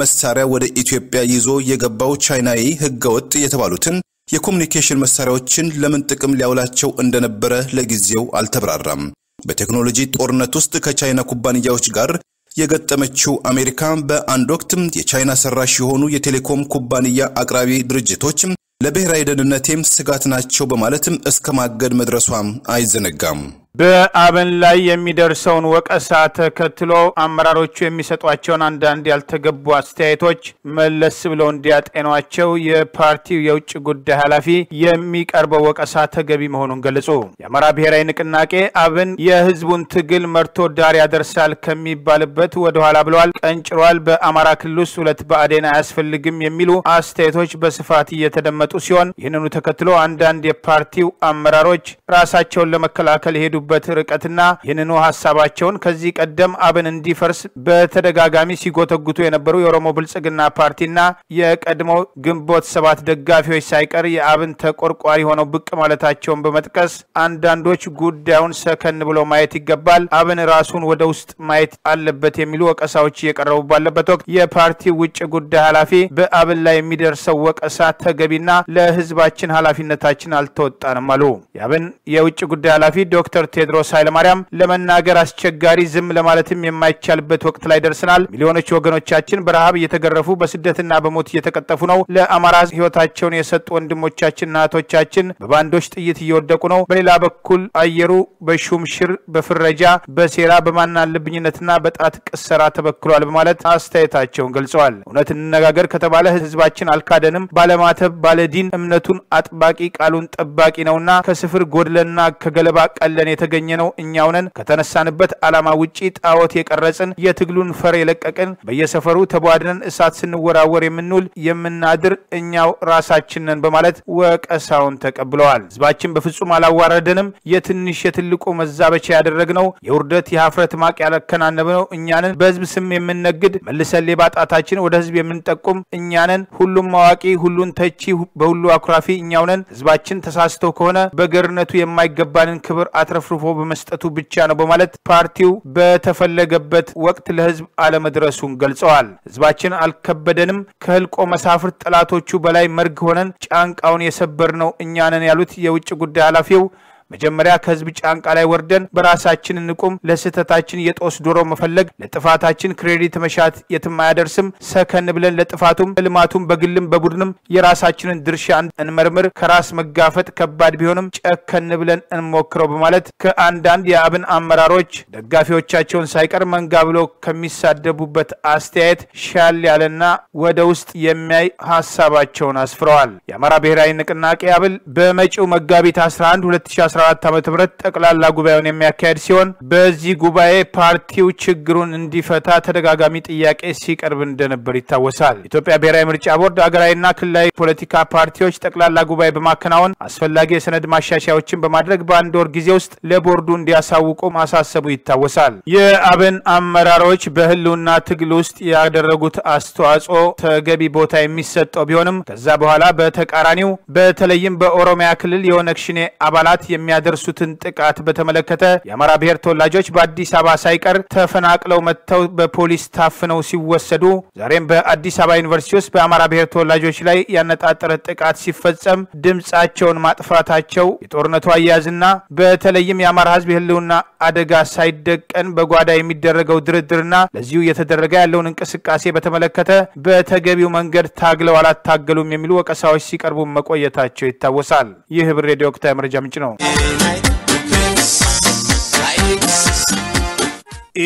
መሳሪያ ወደ ኢትዮጵያ ይዞ የገባው ቻይናዊ ህገወጥ የተባሉትን የኮሙኒኬሽን መሳሪያዎችን ለምን ጥቅም ሊያውላቸው እንደነበረ ለጊዜው አልተብራራም። በቴክኖሎጂ ጦርነት ውስጥ ከቻይና ኩባንያዎች ጋር የገጠመችው አሜሪካ በአንድ ወቅት የቻይና ሰራሽ የሆኑ የቴሌኮም ኩባንያ አቅራቢ ድርጅቶች ለብሔራዊ ደህንነትም ስጋት ናቸው በማለትም እስከማገድ መድረሷም አይዘነጋም። በአብን ላይ የሚደርሰውን ወቀሳ ተከትሎ አመራሮቹ የሚሰጧቸውን አንዳንድ ያልተገቡ አስተያየቶች መለስ ብለው እንዲያጤኗቸው የፓርቲው የውጭ ጉዳይ ኃላፊ የሚቀርበው ወቀሳ ተገቢ መሆኑን ገለጹ። የአማራ ብሔራዊ ንቅናቄ አብን የህዝቡን ትግል መርቶ ዳር ያደርሳል ከሚባልበት ወደ ኋላ ብለዋል፣ ቀንጭሯል፣ በአማራ ክልል ሁለት በአዴና አያስፈልግም የሚሉ አስተያየቶች በስፋት እየተደመጡ ሲሆን ይህንኑ ተከትሎ አንዳንድ የፓርቲው አመራሮች ራሳቸውን ለመከላከል ሄዱ በትርቀትና የነኖ ሐሳባቸውን ከዚህ ቀደም አብን እንዲፈርስ በተደጋጋሚ ሲጎተጉቱ የነበሩ የኦሮሞ ብልጽግና ፓርቲና የቀድሞ ግንቦት ሰባት ደጋፊዎች ሳይቀር የአብን ተቆርቋሪ ሆነው ብቅ ማለታቸውን በመጥቀስ አንዳንዶች ጉዳዩን ሰከን ብሎ ማየት ይገባል፣ አብን ራሱን ወደ ውስጥ ማየት አለበት የሚሉ ወቀሳዎች እየቀረቡ ባለበት ወቅት የፓርቲው ውጭ ጉዳይ ኃላፊ በአብን ላይ የሚደርሰው ወቀሳ ተገቢና ና ለህዝባችን ሐላፊነታችን አልተወጣንም አሉ ያብን የውጭ ጉዳይ ኃላፊ ዶክተር ቴድሮስ ኃይለማርያም ለመናገር አስቸጋሪ ዝም ለማለትም የማይቻልበት ወቅት ላይ ደርሰናል ሚሊዮኖች ወገኖቻችን በረሃብ እየተገረፉ በስደትና በሞት እየተቀጠፉ ነው ለአማራ ህይወታቸውን የሰጡ ወንድሞቻችንና አቶቻችን በባንዶች ጥይት እየወደቁ ነው በሌላ በኩል አየሩ በሹምሽር በፍረጃ በሴራ በማናልብኝነትና በጣት ቅሰራ ተበክሏል በማለት አስተያየታቸውን ገልጸዋል እነተነጋገር ከተባለ ህዝባችን አልካደንም ባለማተብ ባለዲን እምነቱን አጥባቂ ቃሉን ጠባቂ ነውና ከስፍር ጎድለና ከገለባ ቀለን የተገኘነው እኛው ነን ከተነሳንበት ዓላማ ውጪ ጣዖት የቀረጽን የትግሉን ፈር የለቀቀን በየሰፈሩ ተቧድነን እሳት ስንወራወር የምንል የምናድር እኛው ራሳችን ነን በማለት ወቀሳውን ተቀብለዋል ህዝባችን በፍጹም አላዋረደንም የትንሽ የትልቁ መዛበቻ ያደረግነው የውርደት የሐፍረት ማቅ ያለከናነበነው እኛን በህዝብ ስም የምንነግድ መልሰሌ ባጣታችን ወደ ህዝብ የምንጠቁም እኛንን ሁሉም ማዋቂ ሁሉን ተቺ በሁሉ አክራፊ እኛውንን ህዝባችን ተሳስተው ከሆነ በገርነቱ የማይገባንን ክብር አትረፍርፎ በመስጠቱ ብቻ ነው በማለት ፓርቲው በተፈለገበት ወቅት ለህዝብ አለመድረሱን ገልጸዋል ህዝባችን አልከበደንም ከህልቆ መሳፍርት ጥላቶቹ በላይ መርግ ሆነን ጫንቃውን የሰበርነው እኛንን ያሉት የውጭ ጉዳይ ኃላፊው መጀመሪያ ከህዝብ ጫንቃ ላይ ወርደን በራሳችን ንቁም ለስተታችን የጦስ ዶሮ መፈለግ ለጥፋታችን ክሬዲት መሻት የትማያደርስም ሰከን ብለን ለጥፋቱም ለልማቱም በግልም በቡድንም የራሳችንን ድርሻ እንመርምር ከራስ መጋፈጥ ከባድ ቢሆንም ጨከን ብለን እንሞክረው በማለት ከአንድ አንድ የአብን አመራሮች ደጋፊዎቻቸውን ሳይቀር መንጋ ብሎ ከሚሳደቡበት አስተያየት ሻል ያለና ወደ ውስጥ የሚያይ ሐሳባቸውን አስፍረዋል የአማራ ብሔራዊ ንቅናቄ አብል በመጪው መጋቢት አስራ አንድ ሁለት ሺህ አስራ አራት አመት ምረት ጠቅላላ ጉባኤውን የሚያካሄድ ሲሆን በዚህ ጉባኤ ፓርቲው ችግሩን እንዲፈታ ተደጋጋሚ ጥያቄ ሲቀርብ እንደነበር ይታወሳል ኢትዮጵያ ብሔራዊ ምርጫ ቦርድ አገራዊና ክልላዊ ፖለቲካ ፓርቲዎች ጠቅላላ ጉባኤ በማከናወን አስፈላጊ የሰነድ ማሻሻያዎችን በማድረግ በአንድ ወር ጊዜ ውስጥ ለቦርዱ እንዲያሳውቁ ማሳሰቡ ይታወሳል የአብን አመራሮች በህልውና ትግል ውስጥ ያደረጉት አስተዋጽኦ ተገቢ ቦታ የሚሰጠው ቢሆንም ከዛ በኋላ በተቃራኒው በተለይም በኦሮሚያ ክልል የኦነግ ሸኔ አባላት የሚያደርሱትን ጥቃት በተመለከተ የአማራ ብሔር ተወላጆች በአዲስ አበባ ሳይቀር ተፈናቅለው መተው በፖሊስ ታፍነው ሲወሰዱ ዛሬም በአዲስ አበባ ዩኒቨርሲቲ ውስጥ በአማራ ብሔር ተወላጆች ላይ ያነጣጠረ ጥቃት ሲፈጸም ድምጻቸውን ማጥፋታቸው የጦርነቱ አያያዝና በተለይም የአማራ ህዝብ ህልውና አደጋ ሳይደቀን በጓዳ የሚደረገው ድርድርና ለዚሁ የተደረገ ያለውን እንቅስቃሴ በተመለከተ በተገቢው መንገድ ታግለው አላታገሉም የሚሉ ወቀሳዎች ሲቀርቡ መቆየታቸው ይታወሳል ይህ ህብር ሬዲዮ ወቅታዊ መረጃ ምንጭ ነው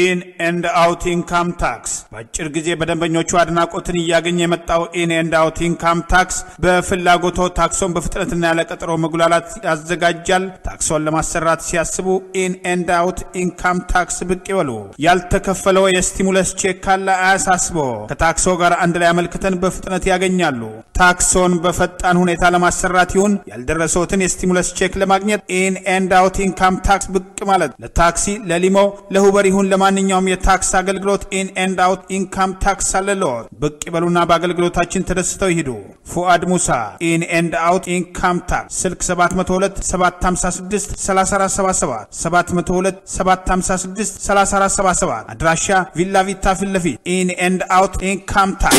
In and out income tax. በአጭር ጊዜ በደንበኞቹ አድናቆትን ያገኘ የመጣው in and out income tax በፍላጎቱ ታክሶን በፍጥነትና ያለቀጠሮ መጉላላት ያዘጋጃል። ታክሶን ለማሰራት ሲያስቡ in and out income tax ብቅ ይወሉ። ያልተከፈለው የስቲሙለስ ቼክ ካለ አያሳስቦ ከታክሶ ጋር አንድ ላይ አመልክተን በፍጥነት ያገኛሉ። ታክሶን በፈጣን ሁኔታ ለማሰራት ይሁን ያልደረሰውትን የስቲሙለስ ቼክ ለማግኘት in and out income tax ብቅ ማለት ለታክሲ ለሊሞ ለሁበር ይሁን ማንኛውም የታክስ አገልግሎት in and out income tax አለሎት በቂ በሉና ባገልግሎታችን ተደስተው ይሂዱ ፉአድ ሙሳ in and out income tax ስልክ ሰባት መቶ ሁለት ሰባት መቶ ሀምሳ ስድስት ሰላሳ አራት ሰባ ሰባት ሰባት መቶ ሁለት ሰባት መቶ ሀምሳ ስድስት ሰላሳ አራት ሰባ ሰባት አድራሻ ቪላ ቪታ ፍለፊ in and out income tax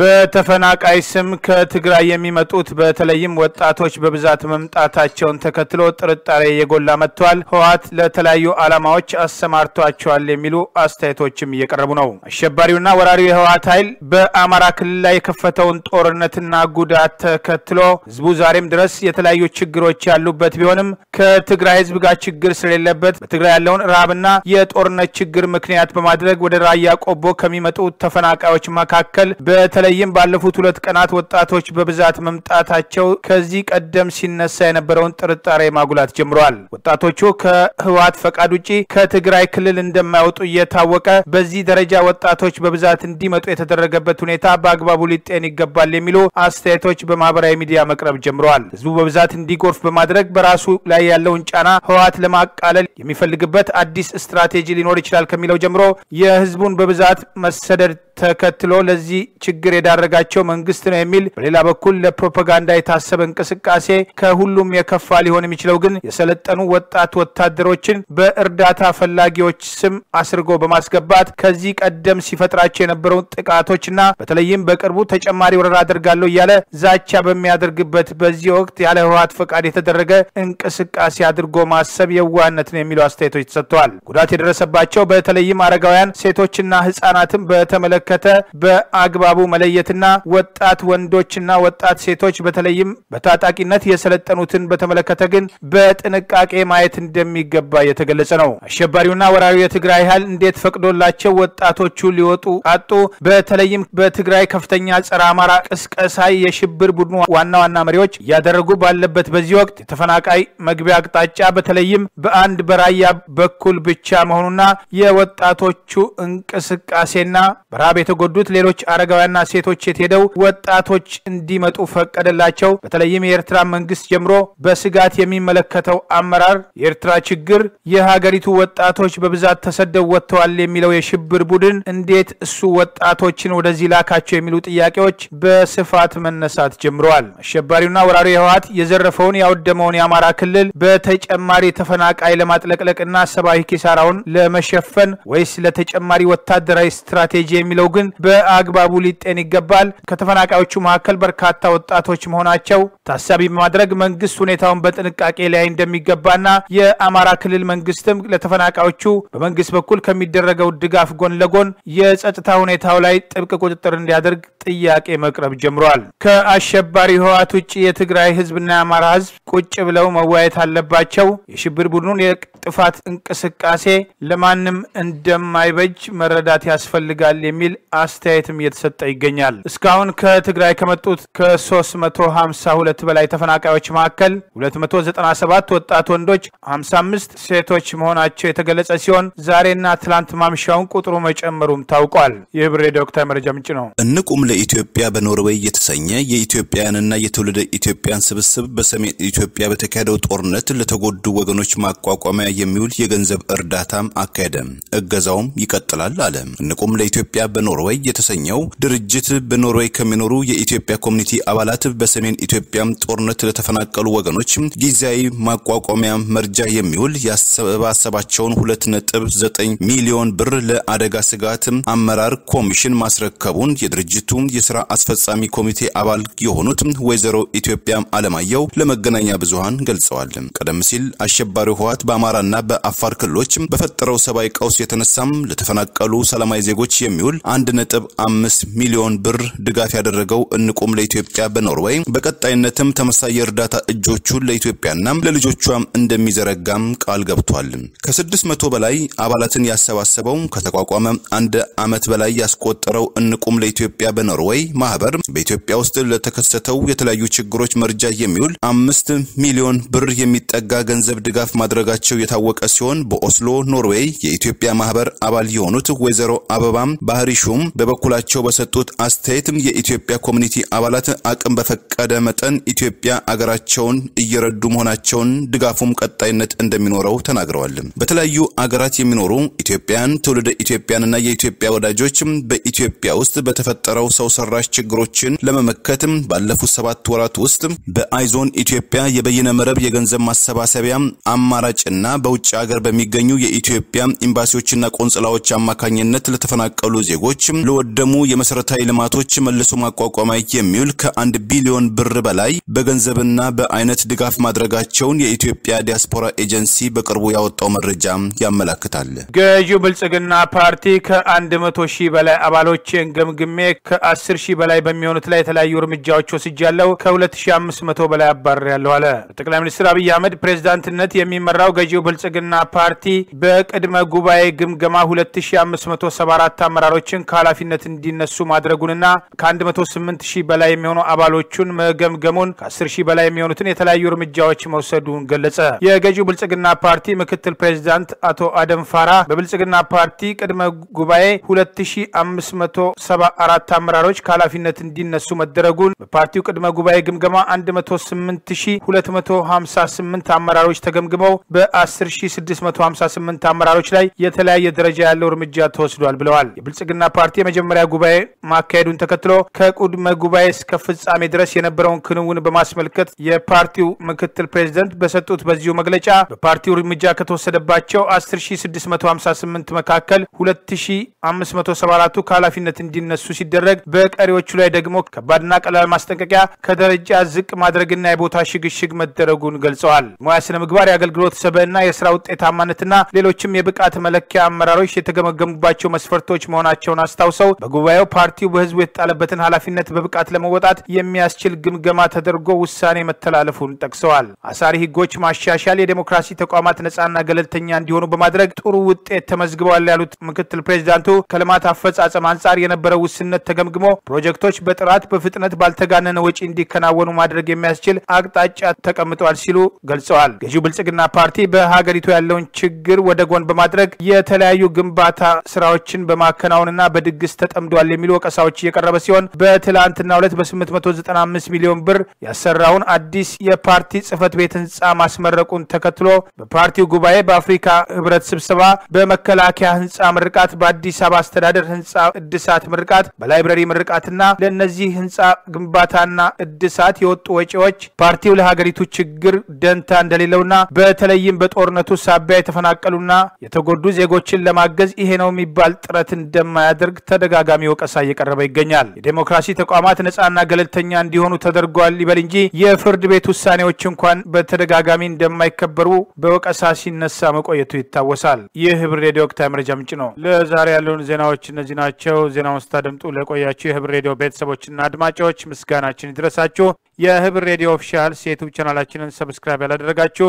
በተፈናቃይ ስም ከትግራይ የሚመጡት በተለይም ወጣቶች በብዛት መምጣታቸውን ተከትሎ ጥርጣሬ የጎላ መጥቷል ሆዋት ለተለያዩ ዓላማዎች አሰማርቷቸዋል የሚሉ አስተያየቶችም እየቀረቡ ነው አሸባሪውና ወራሪው የሆዋት ኃይል በአማራ ክልል ላይ የከፈተውን ጦርነትና ጉዳት ተከትሎ ህዝቡ ዛሬም ድረስ የተለያዩ ችግሮች ያሉበት ቢሆንም ከትግራይ ህዝብ ጋር ችግር ስለሌለበት በትግራይ ያለውን ራብና የጦርነት ችግር ምክንያት በማድረግ ወደ ራያ ቆቦ ከሚመጡ ተፈናቃዮች መካከል በተለይ ይም ባለፉት ሁለት ቀናት ወጣቶች በብዛት መምጣታቸው ከዚህ ቀደም ሲነሳ የነበረውን ጥርጣሬ ማጉላት ጀምሯል ወጣቶቹ ከህዋት ፈቃድ ውጪ ከትግራይ ክልል እንደማይወጡ የታወቀ በዚህ ደረጃ ወጣቶች በብዛት እንዲመጡ የተደረገበት ሁኔታ በአግባቡ ሊጤን ይገባል የሚሉ አስተያየቶች በማህበራዊ ሚዲያ መቅረብ ጀምሯል ህዝቡ በብዛት እንዲጎርፍ በማድረግ በራሱ ላይ ያለውን ጫና ህዋት ለማቃለል የሚፈልግበት አዲስ ስትራቴጂ ሊኖር ይችላል ከሚለው ጀምሮ የህዝቡን በብዛት መሰደድ ተከትሎ ለዚህ ችግር የዳረጋቸው መንግስት ነው የሚል በሌላ በኩል ለፕሮፓጋንዳ የታሰበ እንቅስቃሴ ከሁሉም የከፋ ሊሆን የሚችለው ግን የሰለጠኑ ወጣት ወታደሮችን በእርዳታ ፈላጊዎች ስም አስርጎ በማስገባት ከዚህ ቀደም ሲፈጥራቸው የነበረው ጥቃቶችና በተለይም በቅርቡ ተጨማሪ ወረራ አድርጋለው ያለ ዛቻ በሚያደርግበት በዚህ ወቅት ያለ ህዋት ፈቃድ የተደረገ እንቅስቃሴ አድርጎ ማሰብ የዋህነት ነው የሚሉ አስተያየቶች ተሰጥቷል። ጉዳት የደረሰባቸው በተለይም አረጋውያን ሴቶችና ህፃናትን በተመለከተ በአግባቡ መለየትና ወጣት ወንዶችና ወጣት ሴቶች በተለይም በታጣቂነት የሰለጠኑትን በተመለከተ ግን በጥንቃቄ ማየት እንደሚገባ የተገለጸ ነው። አሸባሪውና ወራሪው የትግራይ ኃይል እንዴት ፈቅዶላቸው ወጣቶቹ ሊወጡ አጡ? በተለይም በትግራይ ከፍተኛ ጸረ አማራ ቅስቀሳይ የሽብር ቡድኑ ዋና ዋና መሪዎች ያደረጉ ባለበት በዚህ ወቅት ተፈናቃይ መግቢያ አቅጣጫ በተለይም በአንድ በራያ በኩል ብቻ መሆኑና የወጣቶቹ እንቅስቃሴና በራብ የተጎዱት ሌሎች አረጋውያንና ሴቶች የተደው ወጣቶች እንዲመጡ ፈቀደላቸው። በተለይም የኤርትራ መንግስት ጀምሮ በስጋት የሚመለከተው አመራር የኤርትራ ችግር የሀገሪቱ ወጣቶች በብዛት ተሰደው ወጥተዋል የሚለው የሽብር ቡድን እንዴት እሱ ወጣቶችን ወደዚህ ላካቸው የሚሉ ጥያቄዎች በስፋት መነሳት ጀምረዋል። አሸባሪውና ወራሪው ህወሓት የዘረፈውን ያወደመውን የአማራ ክልል በተጨማሪ ተፈናቃይ ለማጥለቅለቅና ሰብአዊ ኪሳራውን ለመሸፈን ወይስ ለተጨማሪ ወታደራዊ ስትራቴጂ የሚለው ግን በአግባቡ ሊጤን ይገባል። ከተፈናቃዮቹ መካከል በርካታ ወጣቶች መሆናቸው ታሳቢ በማድረግ መንግስት ሁኔታውን በጥንቃቄ ላይ እንደሚገባና የአማራ ክልል መንግስትም ለተፈናቃዮቹ በመንግስት በኩል ከሚደረገው ድጋፍ ጎን ለጎን የጸጥታ ሁኔታው ላይ ጥብቅ ቁጥጥር እንዲያደርግ ጥያቄ መቅረብ ጀምሯል። ከአሸባሪ ህወሓት ውጪ የትግራይ ህዝብና የአማራ ህዝብ ቁጭ ብለው መወያየት አለባቸው። የሽብር ቡድኑን የጥፋት እንቅስቃሴ ለማንም እንደማይበጅ መረዳት ያስፈልጋል የሚል አስተያየትም እየተሰጠ ይገኛል። እስካሁን ከትግራይ ከመጡት ከ352 በላይ ተፈናቃዮች መካከል ሁለት መቶ ዘጠና ሰባት ወጣት ወንዶች፣ ሃምሳ አምስት ሴቶች መሆናቸው የተገለጸ ሲሆን ዛሬና ትላንት ማምሻውን ቁጥሩ መጨመሩም ታውቋል። የህብር ዶክተር መረጃ ምንጭ ነው። እንቁም ለኢትዮጵያ በኖርዌይ የተሰኘ የኢትዮጵያንና የትውልደ ኢትዮጵያን ስብስብ በሰሜን ኢትዮጵያ በተካሄደው ጦርነት ለተጎዱ ወገኖች ማቋቋሚያ የሚውል የገንዘብ እርዳታም አካሄደ። እገዛውም ይቀጥላል አለ። እንቁም ለኢትዮጵያ በኖርዌይ የተሰኘው ድርጅት በኖርዌይ ከሚኖሩ የኢትዮጵያ ኮሚኒቲ አባላት በሰሜን ኢትዮጵያም ጦርነት ለተፈናቀሉ ወገኖች ጊዜያዊ ማቋቋሚያ መርጃ የሚውል ያሰባሰባቸውን ሁለት ነጥብ ዘጠኝ ሚሊዮን ብር ለአደጋ ስጋት አመራር ኮሚሽን ማስረከቡን የድርጅቱ የሥራ አስፈጻሚ ኮሚቴ አባል የሆኑት ወይዘሮ ኢትዮጵያ አለማየው ለመገናኛ ብዙሃን ገልጸዋል። ቀደም ሲል አሸባሪው ህወሓት በአማራና በአፋር ክልሎች በፈጠረው ሰብአዊ ቀውስ የተነሳም ለተፈናቀሉ ሰላማዊ ዜጎች የሚውል አንድ ነጥብ አምስት ሚሊዮን ብር ድጋፍ ያደረገው እንቁም ለኢትዮጵያ በኖርዌይ በቀጣይነትም ተመሳሳይ እርዳታ እጆቹ ለኢትዮጵያና ለልጆቿም እንደሚዘረጋም ቃል ገብቷል። ከ600 በላይ አባላትን ያሰባሰበው ከተቋቋመ አንድ አመት በላይ ያስቆጠረው እንቁም ለኢትዮጵያ በኖርዌይ ማህበር በኢትዮጵያ ውስጥ ለተከሰተው የተለያዩ ችግሮች መርጃ የሚውል አምስት ሚሊዮን ብር የሚጠጋ ገንዘብ ድጋፍ ማድረጋቸው የታወቀ ሲሆን በኦስሎ ኖርዌይ የኢትዮጵያ ማህበር አባል የሆኑት ወይዘሮ አበባም ባህሪሹም በበኩላቸው በሰጡት አስተያየት የኢትዮጵያ ኮሚኒቲ አባላት አቅም በፈቀደ መጠን ኢትዮጵያ አገራቸውን እየረዱ መሆናቸውን ድጋፉም ቀጣይነት እንደሚኖረው ተናግረዋል። በተለያዩ አገራት የሚኖሩ ኢትዮጵያን ትውልደ ኢትዮጵያንና የኢትዮጵያ ወዳጆች በኢትዮጵያ ውስጥ በተፈጠረው ሰው ሰራሽ ችግሮችን ለመመከት ባለፉት ሰባት ወራት ውስጥ በአይዞን ኢትዮጵያ የበይነ መረብ የገንዘብ ማሰባሰቢያ አማራጭና በውጭ ሀገር በሚገኙ የኢትዮጵያ ኤምባሲዎችና ቆንጽላዎች አማካኝነት ለተፈናቀሉ ዜጎች ለወደሙ የመሰረታዊ ልማቶች መልሶ ማቋቋሚያ የሚውል ከአንድ ቢሊዮን ብር በላይ በገንዘብና በአይነት ድጋፍ ማድረጋቸውን የኢትዮጵያ ዲያስፖራ ኤጀንሲ በቅርቡ ያወጣው መረጃ ያመለክታል። ገዢው ብልጽግና ፓርቲ ከ100ሺህ በላይ አባሎችን ገምግሜ ከ10ሺህ በላይ በሚሆኑት ላይ የተለያዩ እርምጃዎች ወስጃለሁ፣ ከ2500 በላይ አባርሬያለሁ አለ። ጠቅላይ ሚኒስትር አብይ አህመድ ፕሬዝዳንትነት የሚመራው ገዢው ብልጽግና ፓርቲ በቅድመ ጉባኤ ግምገማ ሁለት ሺህ አምስት መቶ ሰባ አራት አመራሮችን ከኃላፊነት እንዲነሱ ማድረጉንና ከ108ሺህ በላይ የሚሆኑ አባሎቹን መገምገሙን ከ10ሺህ በላይ የሚሆኑትን የተለያዩ እርምጃዎች መውሰዱን ገለጸ። የገዢው ብልጽግና ፓርቲ ምክትል ፕሬዝዳንት አቶ አደም ፋራ በብልጽግና ፓርቲ ቅድመ ጉባኤ ሁለት ሺህ አምስት መቶ ሰባ አራት አመራሮች ከኃላፊነት እንዲነሱ መደረጉን በፓርቲው ቅድመ ጉባኤ ግምገማ አንድ መቶ ስምንት ሺህ ሁለት መቶ ሃምሳ ስምንት አመራሮች ተገምግመው በ10ሺህ ስድስት መቶ ሃምሳ ስምንት አመራሮች ላይ የተለያየ ደረጃ ያለው እርምጃ ተወስዷል ብለዋል። የብልጽግና ፓርቲ የመጀመሪያ ጉባኤ ማካሄዱን ተከትሎ ከቁድ መጉባኤስ ከፍጻሜ ድረስ የነበረውን ክንውን በማስመልከት የፓርቲው ምክትል ፕሬዝዳንት በሰጡት በዚሁ መግለጫ በፓርቲው ርምጃ ከተወሰደባቸው አስር ሺህ ስድስት መቶ ሃምሳ ስምንት መካከል ሁለት ሺህ አምስት መቶ ሰባ አራት ካላፊነት እንዲነሱ ሲደረግ በቀሪዎቹ ላይ ደግሞ ከባድና ቀላል ማስጠንቀቂያ ከደረጃ ዝቅ ማድረግና የቦታ ሽግሽግ መደረጉን ገልጸዋል። ሙያስነ ምግባር ያገልግሎት ሰበእና የሥራ ውጤታማነትና ሌሎችም የብቃት መለኪያ አመራሮች የተገመገሙባቸው መስፈርቶች መሆናቸውን አስታውሰው በጉባኤው ፓርቲው በህዝብ የተጣለበትን ኃላፊነት በብቃት ለመወጣት የሚያስችል ግምገማ ተደርጎ ውሳኔ መተላለፉን ተከሰዋል። አሳሪ ህጎች ማሻሻል የዲሞክራሲ ተቋማት ነፃና ገለልተኛ እንዲሆኑ በማድረግ ጥሩ ውጤት ተመዝግቧል ያሉት ምክትል ፕሬዝዳንቱ ከልማት አፈጻጸም አንጻር የነበረው ውስንነት ተገምግሞ ፕሮጀክቶች በጥራት በፍጥነት ባልተጋነነ ወጪ እንዲከናወኑ ማድረግ የሚያስችል አቅጣጫ ተቀምጧል ሲሉ ገልጸዋል። ገዢው ብልጽግና ፓርቲ በሀገሪቱ ያለውን ችግር ወደ ጎን በማድረግ የተለያዩ ግንባታ ስራዎችን በማከናወንና በድግስ ተጠምዷል የሚሉ ወቀሳዎች እየቀረበ ሲሆን በትላንትና ሁለት በ895 ሚሊዮን ብር ያሰራውን አዲስ የፓርቲ ጽህፈት ቤት ህንጻ ማስመረቁን ተከትሎ በፓርቲው ጉባኤ በአፍሪካ ህብረት ስብሰባ በመከላከያ ህንጻ ምርቃት በአዲስ አበባ አስተዳደር ህንጻ እድሳት ምርቃት በላይብረሪ ምርቃትና ለነዚህ ህንጻ ግንባታና እድሳት የወጡ ወጪዎች ፓርቲው ለሀገሪቱ ችግር ደንታ እንደሌለውና በተለይም በጦርነቱ ሳቢያ የተፈናቀሉና የተጎዱ ዜጎችን ለማገዝ ይሄ ነው የሚባል ጥረት እንደማያደርግ ተደጋጋሚ ወቀሳ እየቀረበ ይገኛል። የዲሞክራሲ ተቋማት ነፃና ገለልተኛ እንዲሆኑ ተደርጓል ይበል እንጂ የፍርድ ቤት ውሳኔዎች እንኳን በተደጋጋሚ እንደማይከበሩ በወቀሳ ሲነሳ መቆየቱ ይታወሳል። የህብር ሬዲዮ ወቅታዊ መረጃ ምንጭ ነው። ለዛሬ ያሉን ዜናዎች እነዚህ ናቸው። ዜናውን ስታደምጡ ለቆያችሁ የህብር ሬዲዮ ቤተሰቦችና አድማጮች ምስጋናችን ይድረሳችሁ። የህብር ሬዲዮ ኦፊሻል ዩቲዩብ ቻናላችንን ሰብስክራይብ ያላደረጋችሁ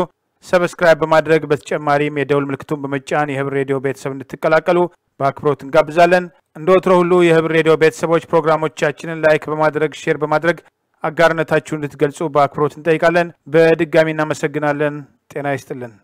ሰብስክራይብ በማድረግ በተጨማሪም የደውል ምልክቱን በመጫን የህብር ሬዲዮ ቤተሰብ እንድትቀላቀሉ በአክብሮት እንጋብዛለን። እንደወትሮ ሁሉ የህብር ሬዲዮ ቤተሰቦች ፕሮግራሞቻችንን ላይክ በማድረግ ሼር በማድረግ አጋርነታችሁን እንድትገልጹ በአክብሮት እንጠይቃለን። በድጋሚ እናመሰግናለን። ጤና ይስጥልን።